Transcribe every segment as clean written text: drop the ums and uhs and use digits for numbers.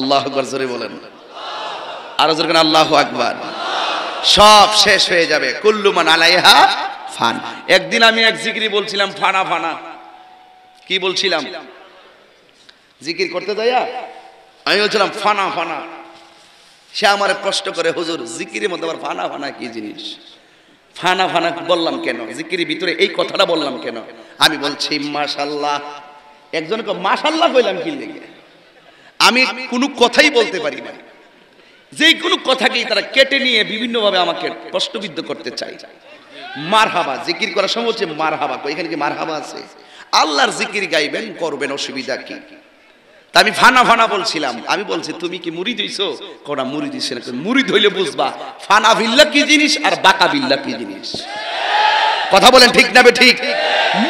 अल्लाह अकबर जोरे बोलें आरो जोरे करें अल्लाहु अकबर। सब शेष हो जाए कुल्लु मान आलाइहा फान। एक दिन आमी एक जिकिर बोलছিলাম फाना फाना की बोलছিলাম जिकिर करते जाया आमी बोलছিলাম फाना फाना। से आमारे प्रश्न करे हुजूर जिकिरेर मध्ये आबार फाना फाना की जिनिस? फाना फाना बोललाम केन? जिकिरेर भितरे এই কথাটা बोललाम केन? आमी बोलছি माशाल्लाह। একজনকে माशाल्लाह কইলাম কি লাগে? आमी কোনো কথাই বলতে পারি না। যে কোনো কথাকেই তারা কেটে নিয়ে বিভিন্ন ভাবে আমাকে প্রশ্নবিদ্ধ করতে চায়। মারহাবা জিকির করার সময় হচ্ছে মারহাবা। এখানে কি মারহাবা আছে? আল্লাহর জিকির গাইবেন করবেন, অসুবিধা কি? তা আমি ফানা ফানা বলছিলাম। আমি বলছি তুমি কি মুরিদ হইছো? কোনা মুরিদ হইছে না। মুরিদ হইলে বুঝবা ফানা বিল্লাহ কি জিনিস আর বাকা বিল্লাহ কি জিনিস। কথা বলেন ঠিক না বে ঠিক?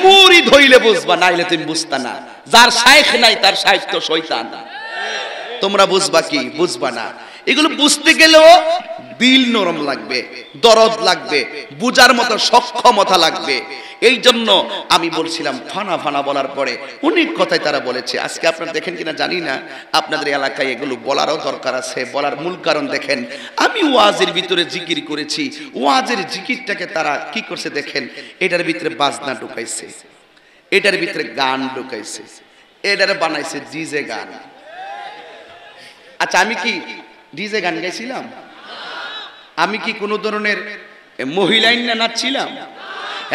মুরিদ হইলে বুঝবা, নাইলে তুমি বুঝতা না। যার শাইখ নাই তার শাইখ তো শয়তান। তোমরা বুঝবা কি বুঝবা না? এগুলো বুঝতে গেলেও দিল নরম লাগবে, দরদ লাগবে, বুঝার মতো সক্ষমতা লাগবে। এই জন্য আমি বলছিলাম ফানা ফানা বলার পরে অনেক কথাই তারা বলেছে। আজকে আপনারা দেখেন কিনা জানি না, আপনাদের এলাকায় এগুলো বলারও দরকার আছে। বলার মূল কারণ দেখেন, আমি ওয়াজের ভিতরে জিকির করেছি, ওয়াজের জিকিরটাকে তারা কি করছে দেখেন, এটার ভিতরে বাজনা ঢুকাইছে, এটার ভিতরে গান ঢুকাইছে, এটারে বানাইছে ডিজে গান। আচ্ছা আমি কি ডিজে গান গাইছিলাম? আমি কি কোনো ধরনের মহিলাইন না নাচছিলাম?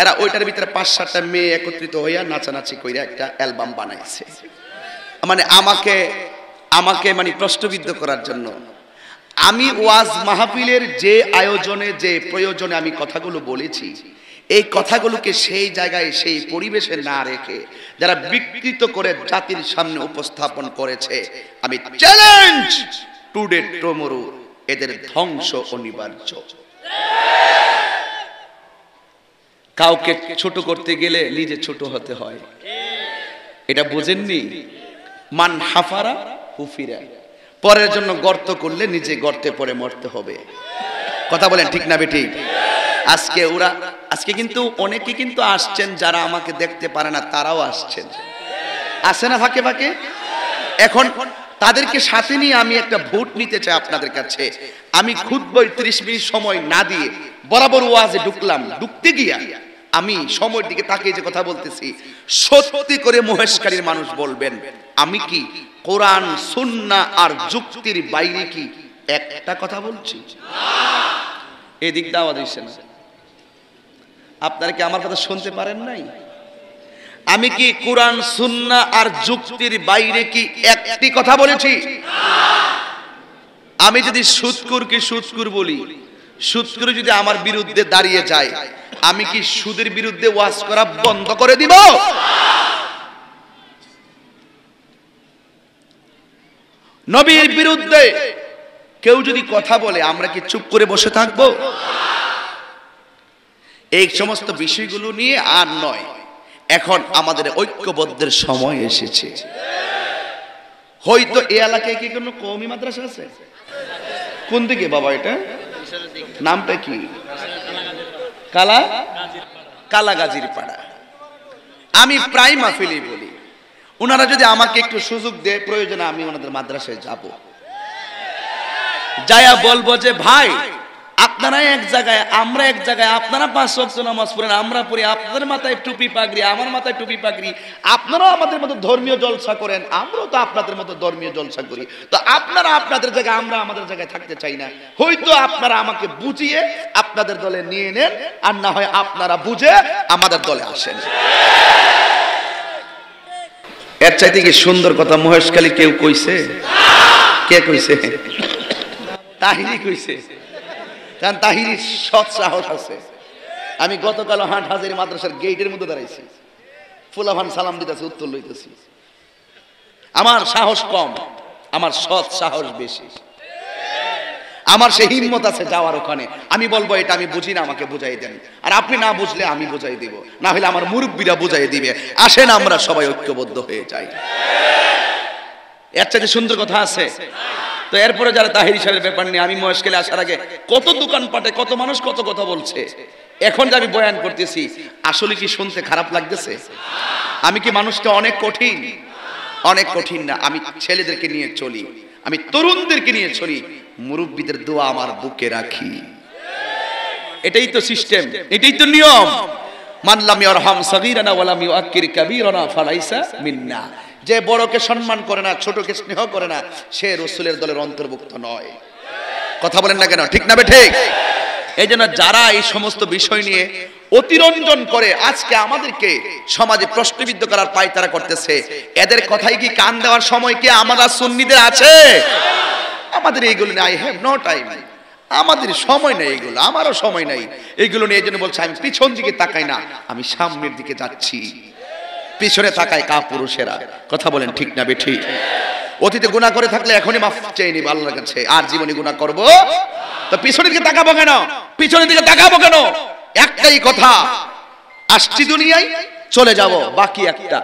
এরা ওইটার ভিতরে ৫-৭টা মেয়ে একত্রিত হইয়া নাচানাচি কইরা একটা অ্যালবাম বানাইছে। মানে আমাকে আমাকে মানে প্রশ্নবিদ্ধ করার জন্য। আমি ওয়াজ মাহফিলের যে আয়োজনে যে প্রয়োজনে আমি কথাগুলো বলেছি, এই কথাগুলোকে সেই জায়গায় সেই পরিবেশে না রেখে যারা বিকৃত করে জাতির সামনে উপস্থাপন করেছে, আমি চ্যালেঞ্জ টুডে টুমরো এদের ধ্বংস অনিবার্য। কাউকে ছোট করতে গেলে নিজে ছোট হতে হয়, এটা বোঝেননি? মান হাফারা হুফিরা, পরের জন্য গর্ত করলে নিজে গর্তে পড়ে মরতে হবে। কথা বলেন ঠিক না বেটি? আজকে ওরা আজকে কিন্তু অনেকে কিন্তু আসছেন, যারা আমাকে দেখতে পারে না তারাও আসছেন, আসে না ফাঁকে ফাঁকে। এখন তাদেরকে সাথে নিয়ে আমি একটা ভোট নিতে চাই আপনাদের কাছে। আমি খুতবায় ৩০ মিনিট সময় না দিয়ে বরাবর ওয়াজে ঢুকলাম। ঢুকতে গিয়া আমি সময়ের দিকে তাকিয়ে যে কথা বলতেছি, সত্যি করে মহেশকারীর মানুষ বলবেন আমি কি কোরআন সুন্নাহ আর যুক্তির বাইরে কি একটা কথা বলছি? এদিক দাওয়া দিচ্ছেন আপনারা, কি আমার কথা শুনতে পারেন নাই? আমি কি কোরআন সুন্নাহ আর যুক্তির বাইরে কি একটি কথা বলেছি? আমি যদি সুদখোরকে সুদখোর বলি, সুদখোর যদি আমার বিরুদ্ধে দাঁড়িয়ে যায়, আমি কি সুদের বিরুদ্ধে ওয়াজ করা বন্ধ করে দিব? নবীর বিরুদ্ধে কেউ যদি কথা বলে আমরা কি চুপ করে বসে থাকবো? এই সমস্ত বিষয়গুলো নিয়ে আর নয়, এখন আমাদের ঐক্যবদ্ধের সময় এসেছে। হয়তো এই এলাকায় কি কোনো কওমি মাদ্রাসা আছে? কোন দিকে বাবা এটা? নামটা কি? কালা কালাগাজির পাড়া। আমি প্রায় মাহফিলে বলি, ওনারা যদি আমাকে একটু সুযোগ দেয়, প্রয়োজনে আমি ওনাদের মাদ্রাসায় যাব, যায়া বলবো যে ভাই আপনারা এক জায়গায় আমরা এক জায়গায়, আপনারা ৫ ওয়াক্ত নামাজ পড়েন আমরা পড়ি, আপনাদের মাথায় টুপি পাগড়ি আমার মাথায় টুপি পাগড়ি, আপনারাও আমাদের মতো ধর্মীয় জলসা করেন আমরাও তো আপনাদের মতো ধর্মীয় জলসা করি, তো আপনারা আপনাদের জায়গায় আমরা আমাদের জায়গায় থাকতে চাই না। হয়তো আপনারা আমাকে বুঝিয়ে আপনাদের দলে নিয়ে নেন, আর না হয় আপনারা বুঝে আমাদের দলে আসেন। এর চাইতে কি সুন্দর কথা মহেশখালী কেউ কইছে? কে কইছে? তাহিনী কইছে, কারণ তাহিনীর সৎ সাহস আছে। আমি গতকাল হাট হাজারি মাদ্রাসার গেটের মধ্যে দাঁড়াইছি, ফুলাভান সালাম দিতেছি, উত্তর লইতেছি। আমার সাহস কম, আমার সৎ সাহস বেশি, আমার সেই হিম্মত আছে যাওয়ার ওখানে। আমি বলবো এটা আমি বুঝি না, আমাকে বুঝাই দেন, আর আপনি না বুঝলে আমি বুঝাই দিব, না হলে আমার মুরব্বীরা বুঝাই দিবে। আসেন আমরা সবাই ঐক্যবদ্ধ হয়ে যাই, এর চাইতে সুন্দর কথা আছে? তো এরপরে যারা তাহিরি সাহেবের ব্যাপার নিয়ে আমি মহেশখালী আসার আগে কত দোকানপাটে কত মানুষ কত কথা বলছে, এখন যে আমি বয়ান করতেছি আসলে কি শুনতে খারাপ লাগতেছে? আমি কি মানুষটা অনেক কঠিন? অনেক কঠিন না। আমি ছেলেদেরকে নিয়ে চলি, আমি তরুণদেরকে নিয়ে চলি, মুরব্বীদের দোয়া আমার বুকে রাখি। এটাই তো সিস্টেম, এটাই তো নিয়ম। মানলাম ইয়ারহাম সাগীরানা ওয়া লাম ইউআক্কির কাবীরানা ফালাইসা মিন্না। যে বড়কে সম্মান করে না, ছোটকে স্নেহ করে না, সে রাসূলের দলের অন্তর্ভুক্ত নয়। কথা বলেন না কেন? ঠিক না বে ঠিক? এইজন্য যারা এই সমস্ত বিষয় নিয়ে অতিরঞ্জন করে আজকে আমাদেরকে সমাজে প্রশ্নবিদ্ধ করার পায়তারা করতেছে, এদের কথাই কি কান দেওয়ার সময় কি আমরা সুন্নিদের আছে? আমাদের এইগুলো নিয়ে আই হ্যাভ নো টাইম, আমাদের সময় নেই, এগুলো আমারও সময় নেই এইগুলো নিয়ে। এই জন্য বলছে আমি পিছন দিকে তাকাই না, আমি সামনের দিকে যাচ্ছি। পিছনে তাকায় কা পুরুষেরা? কথা বলেন ঠিক না বে ঠিক? অতীতে গুনাহ করে থাকলে এখনই মাফ চেয়ে নিব আল্লাহর কাছে, আর জীবনে গুনাহ করব তো পিছনের দিকে তাকাবো কেন? পিছনের দিকে তাকাবো কেন? একটাই কথা, আসছি দুনিয়ায়, চলে যাব, বাকি একটা।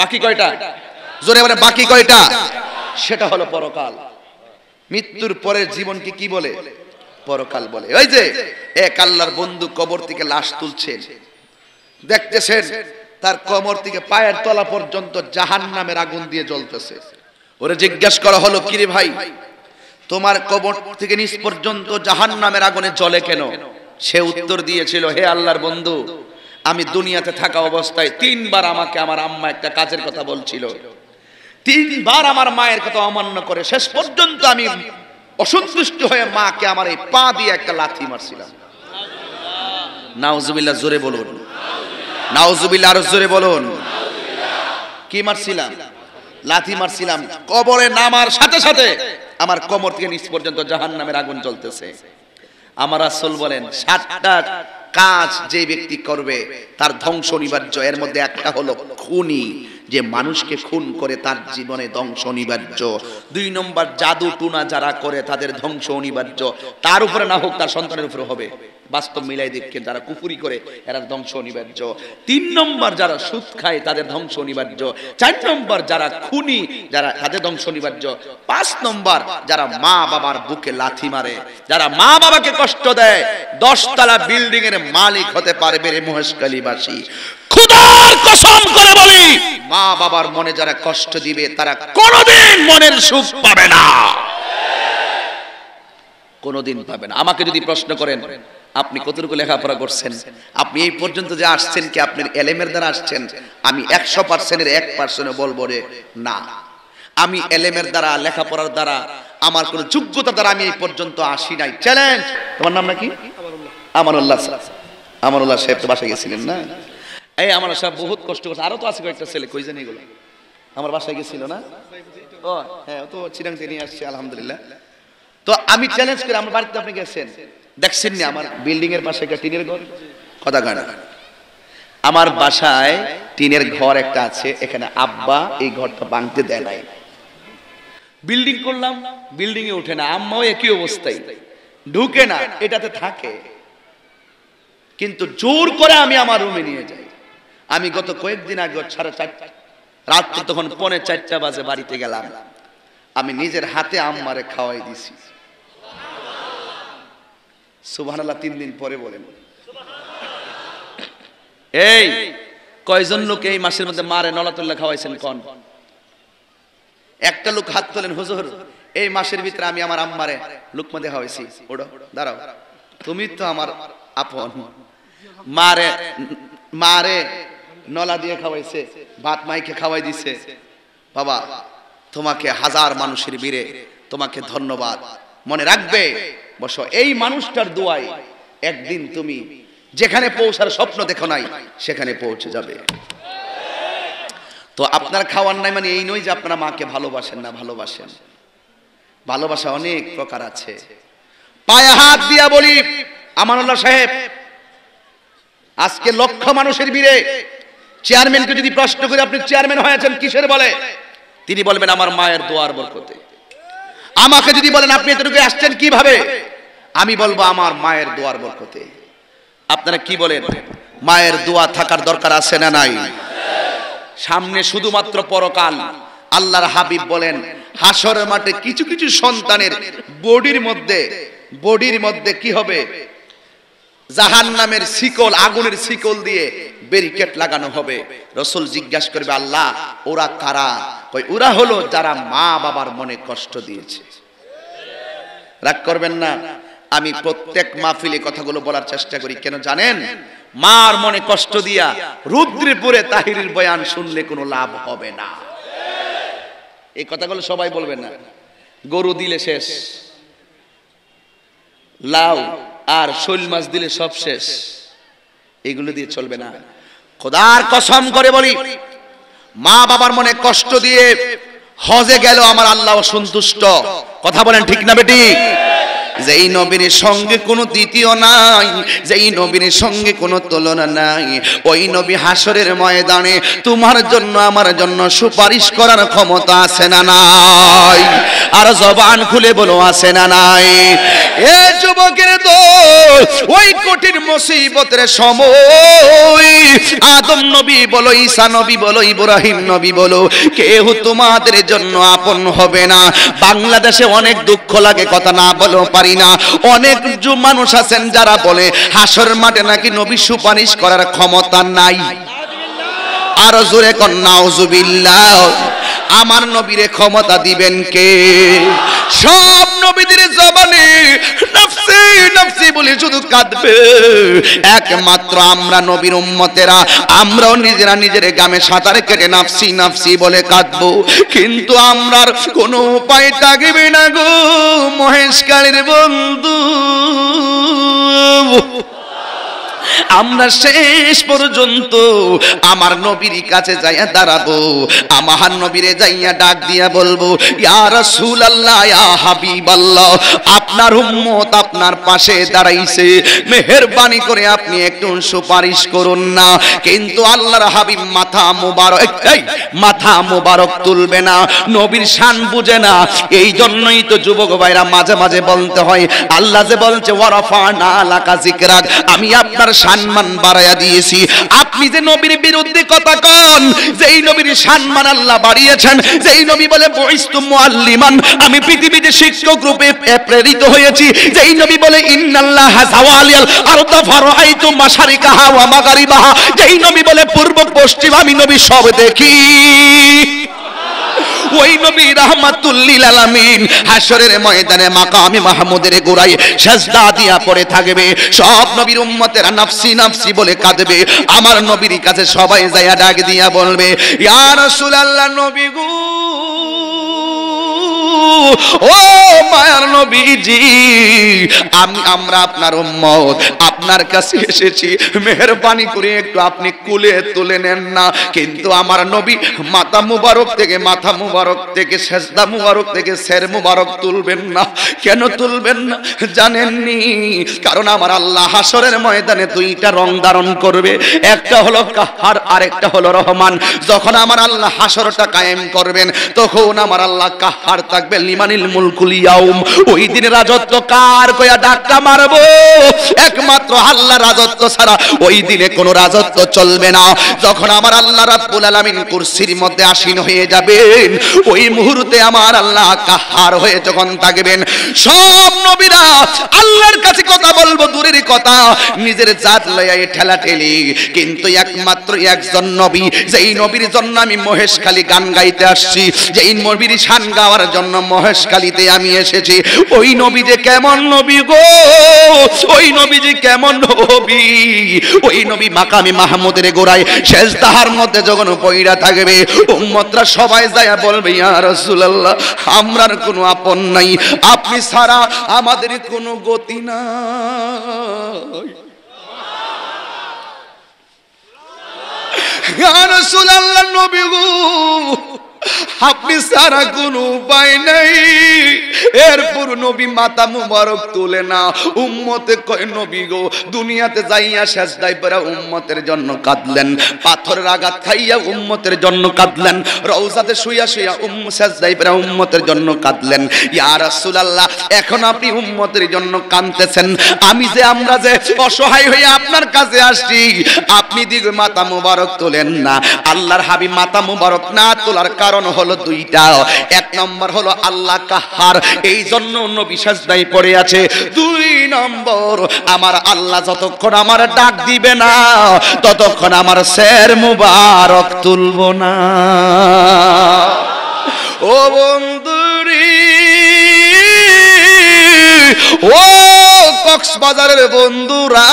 বাকি কয়টা? জোরে বলে বাকি কয়টা? সেটা হলো পরকাল। মৃত্যুর পরের জীবনকে কি বলে? পরকাল বলে। ওই যে এক আল্লাহর বন্ধু কবর থেকে লাশ তুলছেন, দেখতেছেন তার কবর থেকে পায়ের তলা পর্যন্ত জাহান্নামের আগুন দিয়ে জ্বলতেছে। ওরে জিজ্ঞাসা করা হলো, কিরে ভাই তোমার কবর থেকে নিচ পর্যন্ত জাহান্নামের আগুনে জ্বলে কেন? সে উত্তর দিয়েছিল, হে আল্লাহর বন্ধু, আমি দুনিয়াতে থাকা অবস্থায় তিনবার আমাকে আমার আম্মা একটা কাজের কথা বলছিল, তিনবার আমার মায়ের কথা অমান্য করে শেষ পর্যন্ত আমি অসন্তুষ্ট হয়ে মাকে আমার এই পা দিয়ে একটা লাথি মারছিলাম। নাউজুবিল্লাহ, জোরে বলুন নাউজুবিল্লাহ, আরো জোরে বলুন। কি মারছিলাম? লাথি মারছিলাম। কবরে নামার সাথে সাথে আমার কোমর থেকে নিচ পর্যন্ত জাহান্নামের আগুন জ্বলতেছে। আমার রাসূল বলেন, সাতটা কাজ যে ব্যক্তি করবে তার ধ্বংস অনিবার্য। এর মধ্যে একটা হলো খুনি, যে মানুষকে খুন করে তার জীবনে ধ্বংস অনিবার্য। দুই নম্বর জাদু টুনা যারা করে তাদের ধ্বংস অনিবার্য, তার উপরে না হোক তার সন্তানের উপরে হবে। বাস্তব মিলাই দেখে যারা কুফরি করে এরা ধ্বংস অনিবার্য। তিন নম্বর যারা সুদ খায় তাদের ধ্বংস অনিবার্য। চার নম্বর যারা খুনি যারা তাদের ধ্বংস অনিবার্য। পাঁচ নম্বর যারা মা বাবার বুকে লাথি মারে, যারা মা বাবাকে কষ্ট দেয়, 10 তলা বিল্ডিং এর মালিক হতে পারবে রে মহেশখালীবাসী। খোদার কসম করে বলি, মা বাবার মনে যারা কষ্ট দিবে তারা কোনোদিন মনের সুখ পাবে না, কোনোদিন পাবে না। আমাকে যদি প্রশ্ন করেন আপনি কতটুকু লেখাপড়া করছেন, আপনি এই পর্যন্ত যে আসছেন কি আপনার এলেমের দ্বারা আসছেন, আমি 100%-এর 1% বলবো রে না। আমি এলেমের দ্বারা, লেখাপড়ার দ্বারা, আমার কোনো যোগ্যতা দ্বারা আমি এই পর্যন্ত আসি নাই। চ্যালেঞ্জ। তোমার নাম নাকি? আমানুল্লাহ। আমানুল্লাহ সাহেব তো বাসায় গেছিলেন না? এই আমানুল্লাহ সাহেব বহুত কষ্ট করছে। আরো তো আছে কয়েকটা ছেলে, কই জানি এগুলো আমার বাসায় গেছিল না? ও হ্যাঁ, ও তো চিরাং থেকে নিয়ে আসছে আলহামদুলিল্লাহ। তো আমি চ্যালেঞ্জ করি, আমার বাড়িতে আপনি গেছেন দেখছেন না? আমার বিল্ডিং এর পাশে একটা টিনের ঘর, কথা গানা আমার বাসায় টিনের ঘর একটা আছে, এখানে আব্বা এই ঘরটা ভাঙতে দেয় নাই। বিল্ডিং করলাম, বিল্ডিং এ ওঠে না, আম্মাও একই অবস্থায়, ঢুকে না, এটাতে থাকে। কিন্তু জোর করে আমি আমার রুমে নিয়ে যাই। আমি গত কয়েকদিন আগে 4:30 রাত, তখন 3:45 বাজে বাড়িতে গেলাম, আমি নিজের হাতে আম্মারে খাওয়াই দিছি। সুবহানাল্লাহ। 3 দিন পরে বলেন, এই কয়জন লোক এই মাসের মধ্যে মারে নলাতুল্লাহ খাওয়াইছেন? কোন একটা লোক হাত তোলেন, হুজুর এই মাসের ভিতরে আমি আমার আম্মারে লুকমা দে খাওয়াইছি। ওড়ো দাঁড়াও, তুমি তো আমার আপন। মারে মারে নলা দিয়ে খাওয়াইছে, ভাত মাইকে খাওয়াই দিছে। বাবা তোমাকে হাজার মানুষের ভিড়ে তোমাকে ধন্যবাদ। মনে রাখবে বসো, এই মানুষটার দোয়ায় একদিন তুমি যেখানে পৌঁছার স্বপ্ন দেখো নাই সেখানে পৌঁছে যাবে। তো আপনার খাওয়ার নাই মানে এই নয় যে আপনারা মাকে ভালোবাসেন না। ভালোবাসেন, ভালোবাসা অনেক প্রকার আছে। পায়ে হাত দিয়া বলি, আমানুল্লাহ সাহেব আজকে লক্ষ মানুষের ভিড়ে চেয়ারম্যানকে যদি প্রশ্ন করি আপনি চেয়ারম্যান হয়েছেন কিসের বলে, তিনি বলবেন আমার মায়ের দোয়ার বরকতে। আমাকে যদি বলেন আপনি এতটুকু আসছেন কিভাবে, আমি বলবো আমার মায়ের দোয়ার বরকতে। আপনারা কি বলেন? মায়ের দোয়া থাকার দরকার আছে না নাই? সামনে শুধুমাত্র পরকাল। আল্লাহর হাবিব বলেন হাসরের মাঠে কিছু কিছু সন্তানের বডির মধ্যে কি হবে, জাহান্নামের শিকল, আগুনের শিকল দিয়ে ব্যারিকেড লাগানো হবে। রাসূল জিজ্ঞাসা করবে, আল্লাহ ওরা কারা? ওই ওরা হলো যারা মা বাবার মনে কষ্ট দিয়েছে। রাগ করবেন না, আমি প্রত্যেক মাহফিলে কথাগুলো বলার চেষ্টা করি, কেন জানেন? মার মনে কষ্ট দিয়া রুদ্রপুরে তাহিরের বয়ান শুনলে কোনো লাভ হবে না। এই কথাগুলো সবাই বলবেন না। গরু দিলে শেষ, লাউ আর শৈল মাছ দিলে সব শেষ, এগুলো দিয়ে চলবে না। খোদার কসম করে বলি, মা বাবার মনে কষ্ট দিয়ে হজে গেল আমার আল্লাহ সন্তুষ্ট। কথা বলেন ঠিক না বেটি? যেই নবীর সঙ্গে কোনো দ্বিতীয় নাই, যেই নবীর সঙ্গে কোনো তুলনা নাই, ওই নবী হাসরের ময়দানে তোমার জন্য আমার জন্য সুপারিশ করার ক্ষমতা আছে না নাই? আর জবান খুলে বলো, আছে না নাই? এ যুবকের দল, ওই কঠিন মুসিবতের সময় আদম নবী বলো, ঈসা নবী বলো, ইব্রাহিম নবী বলো, কেউ তোমাদের জন্য আপন হবে না। বাংলাদেশে অনেক দুঃখ লাগে, কথা না বলো পারি না। অনেক মানুষ আছেন যারা বলে হাসর মাঠে নাকি নবী সুপারিশ করার ক্ষমতা নাই। আরো জোরে কর নাউজুবিল্লাহ। আমার নবীরে ক্ষমতা দিবেন কে? সব নবীদের জবানে নফসি নফসি বলে শুধু কাঁদবে, একমাত্র আমরা নবীর উম্মতেরা আমরাও নিজেরা নিজের গামে সাঁতার কেটে নফসি নফসি বলে কাঁদবো, কিন্তু আমরার কোনো উপায় থাকবে না গো মহেশকালীর বন্ধু। আমরা শেষ পর্যন্ত আমার নবীর কাছে যাইয়া দাঁড়াবো, আমার নবীরে যাইয়া ডাক দিয়া বলবো, ইয়া রাসূলুল্লাহ, ইয়া হাবিবাল্লাহ, আপনার উম্মত আপনার পাশে দাঁড়াইছে, মেহেরবানি করে আপনি একটু সুপারিশ করুন না। কিন্তু আল্লাহর হাবিব মাথা মোবারক তুলবে না, নবীর শান বুঝে না। এই জন্যই তো যুবক ভাইরা মাঝে মাঝে বলতে হয়, আল্লাহ যে বলছে ওয়ারাফানা লাকা যিকরাক, আমি আপনার সম্মান বাড়ায়া দিয়েছি। আপনি যে নবীর বিরুদ্ধে কথা কন, যেই নবীর সম্মান আল্লাহ বাড়িয়েছেন, যেই নবী বলে বুইস্তু মুআল্লিমান, আমি পৃথিবীতে শিক্ষক রূপে প্রেরিত হয়েছি, যেই নবী বলে ইন্নাল্লাহা যাওয়ালিয়াল আরদ ফারাআইতু মাশারিকাহা ওয়া মাগারিবাহা, যেই নবী বলে পূর্ব পশ্চিম আমি নবী সব দেখি, ওই নবী রাহমাতুল লিল আলামিন হাশরের ময়দানে মাকামে মাহমুদের গোড়ায় সাজদা দিয়া পড়ে থাকবে। সব নবীর উম্মতেরা নফসি নফসি বলে কাঁদবে, আমার নবীর কাছে সবাই যায়া ডাক দিয়া বলবে, ইয়া রাসূলুল্লাহ, নবী গো, ও মায়ার নবীজি, আমরা আপনার উম্মত আপনার কাছে এসেছি, মেহেরবানি করে একটু আপনি কোলে তুলে নেন না। কিন্তু আমার নবী মাথা মুবারক থেকে সেজদা মুবারক থেকে সের মুবারক তুলবেন না। কেন তুলবেন না জানেননি? কারণ আমার আল্লাহ হাসরের ময়দানে দুইটা রং ধারণ করবে, একটা হলো কাহার আর একটা হলো রহমান। যখন আমার আল্লাহ হাসরটা কায়েম করবেন, তখন আমার আল্লাহ কাহার থাকবে, লিমানিল মুলকুল ইয়াউম, ওই দিন রাজত্ব কার কয়া ডাক্কা মারবো, একমাত্র আল্লাহ রাজত্ব ছাড়া ওই দিনে কোনো রাজত্ব চলবে না। যখন আমার আল্লাহ রাব্বুল আলামিন কুরসির মধ্যে আসীন হয়ে যাবেন, ওই মুহূর্তে আমার আল্লাহ কাহার হয়ে যখন থাকবেন, সব নবীরা আল্লাহর কাছে কথা বলবো দূরের কথা, নিজের জাত লয়া ঠেলাঠেলি। কিন্তু একমাত্র একজন নবী, যেই নবীর জন্য আমি মহেশখালী গান গাইতে আসছি, যেই নবীর শান গাওয়ার জন্য মহেশখালীতে আমি এসেছি, ওই নবী যে কেমন নবী গো, ওই নবী যে কেমন নবী, ওই নবী মাকামে মাহমুদের গোড়ায় সেজদার মধ্যে যখন পয়রা থাকবে, উম্মতরা সবাই যায় বলবে, ইয়া রাসূলুল্লাহ, আমরার কোনো আপন নাই, আপনি ছাড়া আমাদের কোনো গতি নাই। ইয়া রাসূলুল্লাহ, নবী গো, আপনি সারা কোনো উপায় নাই। এরপর নবী মাথা মুবারক তুলে না, উম্মতে কয়, নবী গো, দুনিয়াতে যাইয়া সেজদায় পড়া উম্মতের জন্য কাঁদলেন, পাথরের আঘাত খাইয়া উম্মতের জন্য কাঁদলেন, রওজাতে শুয়া শুয়া সেজদায় পড়া উম্মতের জন্য কাঁদলেন। ইয়া রাসূলুল্লাহ, এখন আপনি উম্মতের জন্য কাঁদতেছেন, আমরা যে অসহায় হয়ে আপনার কাছে আসছি, আপনি দিকে মাথা মুবারক তোলেন না। আল্লাহর হাবিব মাথা মুবারক না তোলার কারণ হলো দুইটা। এক নম্বর হলো আল্লাহ কাহার, এই জন্য নবী সাজদায় পড়ে আছে। দুই নম্বর, আমার আল্লাহ যতক্ষণ আমার ডাক দিবে না, ততক্ষণ আমার সের মুবারক তুলব না। ও বন্ধুরি ও কক্সবাজারের বন্ধুরা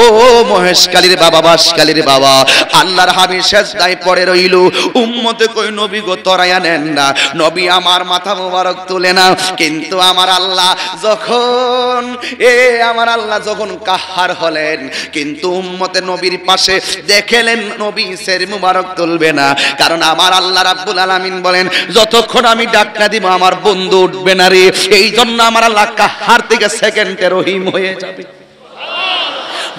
ও মহেশকালীর বাবা বাসকালীর বাবা আল্লাহর হাবিব সেজদায় পড়ে রইল। উম্মতে কই নবী গো তরায়া নেন না, নবী আমার মাথা মোবারক তোলে না, কিন্তু আমার আল্লাহ যখন কাহার হলেন কিন্তু উম্মতে নবীর পাশে দেখলেন নবী সের মোবারক তুলবে না, কারণ আমার আল্লাহ রাব্বুল আলামিন বলেন যতক্ষণ আমি ডাক্কা দিব আমার বন্ধু উঠবে না রে। এই জন্য আমার আল্লাহ কাহার থেকে সেকেন্ডে রহিম হয়ে যাবে।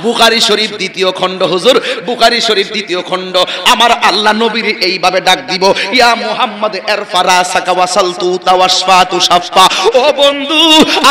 বুখারী শরীফ দ্বিতীয় খণ্ড, হুজুর বুখারী শরীফ দ্বিতীয় খণ্ড। আমার আল্লাহ নবীর এইভাবে ডাক দিব, ইয়া মুহাম্মদ ইরফা রাসাকা ওয়াসালতু তাওয়াসফাতু শাফা। ও বন্ধু,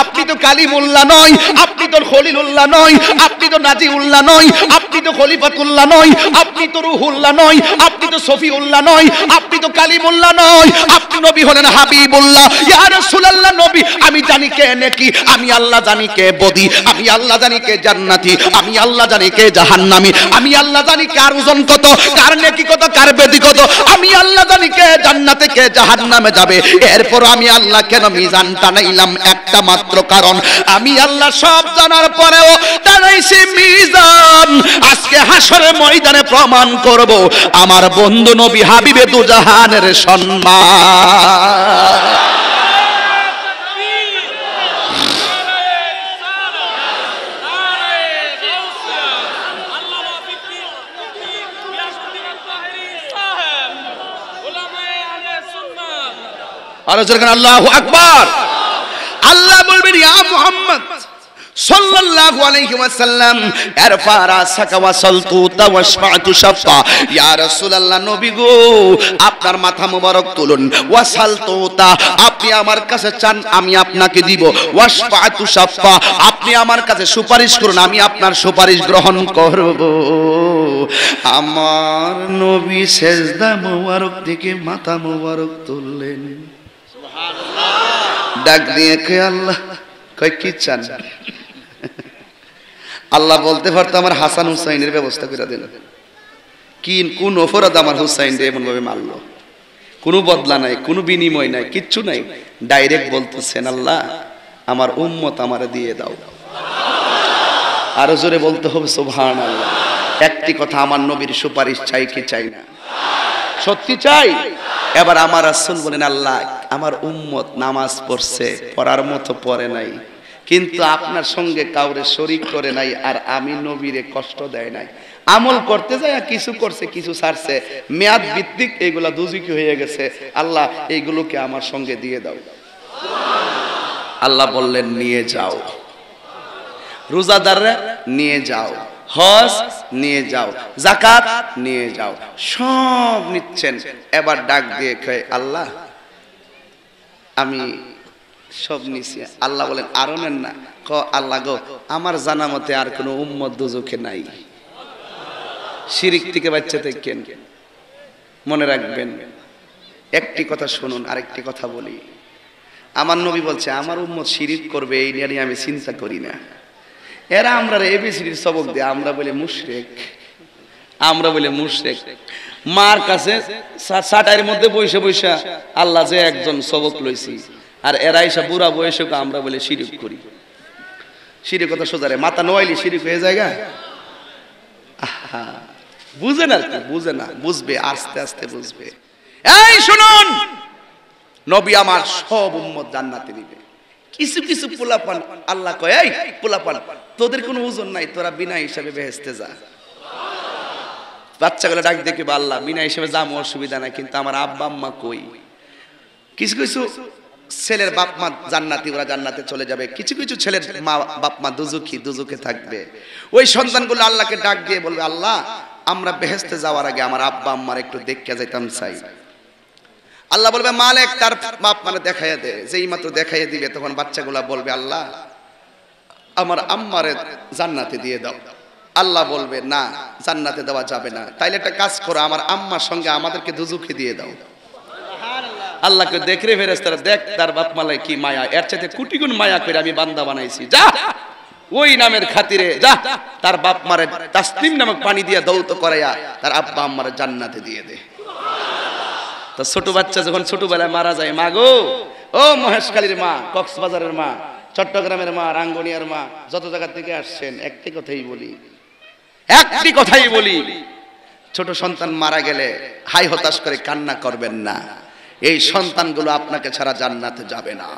আপনি তো কালিমুল্লাহ নয়, আপনি তো খলিলুল্লাহ নয়, আপনি তো নাজিউল্লাহ নয়, আপনি তো খলিফাতুল্লাহ নয়, আপনি তো রুহুল্লাহ নয়, আপনি তো সফিউল্লাহ নয়, আপনি তো কালিমুল্লাহ নয়, আপনি নবী হলেন হাবিবুল্লাহ। ইয়া রাসূলুল্লাহ নবী, আমি জানি কে নেকি, আমি আল্লাহ জানি কে বদি, আমি আল্লাহ জানি কে জান্নাতি, আমি আল্লাহ জানি কে জাহান্নামী, আমি আল্লাহ জানি কার ওজন কত, কার নেকি কত, কার বেদি কত, আমি আল্লাহ জানি কে জান্নাতে কে জাহান্নামে যাবে। এরপর আমি আল্লাহ কেন মিজান টানাইলাম? একটা মাত্র কারণ, আমি আল্লাহ সব জানার পরেও টানাইছি মিজান, আজকে হাসরের ময়দানে প্রমাণ করব আমার বন্ধু নবী হাবিবে দুজাহানের সম্মান। আল্লাহু আকবার। আল্লাহ বলবেন, ইয়া মুহাম্মদ সাল্লাল্লাহু আলাইহি ওয়াসাল্লাম ইরফা রাসাকা ওয়াসালতু তাওয়াসফাতু শাফা। ইয়া রাসূলুল্লাহ, নবী গো আপনার মাথা মোবারক তুলুন, ওয়াসালতু তা আপনি আমার কাছে চান আমি আপনাকে দিব, ওয়াসফাতু শাফা আপনি আমার কাছে সুপারিশ করুন আমি আপনার সুপারিশ গ্রহণ করব। আমার নবী সেজদা মোবারক থেকে মাথা মোবারক তুললেন, ডাক দিয়ে কয় আল্লাহ কয় কি চান? আল্লাহ বলতে পারতো আমার হাসান হুসাইনের ব্যবস্থা করে দেন, কোন অপরাধ আমার হুসাইন এমন ভাবে মারলো? কোনো বদলা নাই, কোনো বিনিময় নাই, কিচ্ছু নাই, ডাইরেক্ট বলতেছেন আল্লাহ আমার উম্মত আমারে দিয়ে দাও। আরো জোরে বলতে হবে সুবহানাল্লাহ। একটি কথা, আমার নবীর সুপারিশ চাই কি চাই না? সত্যি চাই। এবার আমার রাসূল বলেন, আল্লাহ আমার উম্মত নামাজ পড়ছে, পড়ার মতো পড়ে নাই, কিন্তু আপনার সঙ্গে কাউরে শরীক করে নাই, আর আমি নবীরে কষ্ট দেয় নাই, আমল করতে যায় কিছু করছে কিছু ছাড়ছে, মেয়াদ ভিত্তিক এইগুলা দুজুকি হয়ে গেছে, আল্লাহ এইগুলোকে আমার সঙ্গে দিয়ে দাও। আল্লাহ বললেন নিয়ে যাও, রোজাদাররা নিয়ে যাও, হজ নিয়ে যাও, যাকাত নিয়ে যাও, সব নিচ্ছেন। এবার ডাক দিয়ে কয় আল্লাহ আমি সব নিছি। আল্লাহ বলেন আরো নেন না? ক আল্লাহ গো আমার জানা মতে আর কোনো উম্মত দুজুখে নাই, শিরিক থেকে বাচ্চা থাকেন। মনে রাখবেন একটি কথা, শুনুন আরেকটি কথা বলি, আমার নবী বলছে আমার উম্মত শিরিক করবে এই নিয়ে আমি চিন্তা করি না। এরা আমরা এবিসিডির সবক দিয়ে আমরা বলে মুশরিক, আমরা বলে মুশরিক। মার কাছে সাটাইয়ের মধ্যে বসে বসে আল্লাহ যে একজন সবক লইছি, আর এরা এসে বুড়া বয়সে আমরা বলে শিরিক করি। শিরিক কথা সোজারে মাথা নোয়াইলি শিরিক হয়ে যায়। বুঝে না, বুঝে না, বুঝবে আস্তে আস্তে বুঝবে। এই শুনুন, নবী আমার সব উম্মত জান্নাতে নিবে। কিছু কিছু পোলাপান আল্লাহ কয় এই পোলাপান তোদের কোনো ওজন নাই, তোরা বিনা হিসাবে বেহেশতে যা। বাচ্চাগুলো ডাক দেখে আল্লাহ বিনা হিসাবে যা আমার অসুবিধা নাই, কিন্তু আমার আব্বা আম্মা কই? কিছু কিছু ছেলের বাপ মা জান্নাতি, ওরা জান্নাতে চলে যাবে। কিছু কিছু ছেলের মা বাপ মা দুজুকি, দুজুকে থাকবে। ওই সন্তানগুলো আল্লাহকে ডাক দিয়ে বলবে আল্লাহ আমরা বেহেশতে যাওয়ার আগে আমার আব্বা আম্মার একটু দেখতে যাইতাম চাই। আল্লাহ বলবে মালেক তার বাপ মানে দেখাইয়া দে। যেই মাত্র দেখাইয়া দিবে তখন বাচ্চাগুলা বলবে আল্লাহ আমার আম্মারে জান্নাতে দিয়ে দাও। আল্লাহ বলবে না জান্নাতে দেওয়া যাবে না, তাইলে একটা কাজ করো আমার আম্মার সঙ্গে আমাদেরকে দুজুকে দিয়ে দাও। আল্লাহকে দেখরে ফেরেশতারা দেখ তার বাপ মালায় কি মায়া, এর চাইতে কোটি গুণ মায়া করে আমি বান্দা বানাইছি, যা ওই নামের খাতিরে যা তার বাপ মারে তাসলিম নামক পানি দিয়ে দৌত করাইয়া তার আব্বা আম্মারে জান্নাতে দিয়ে দে। तो छोटो बच्चा जखन छोटो बेला मारा जाए मा गो ओ महेशखालीर मा कक्सबाजारेर मा चट्टग्रामेर मा रांगनियार मा जत जायगा थेके आसছেন एकटी কথাই বলি ছোট সন্তান মারা গেলে হাই হতাশ করে কান্না করবেন না। এই সন্তানগুলো আপনাকে ছাড়া জান্নাতে যাবে না।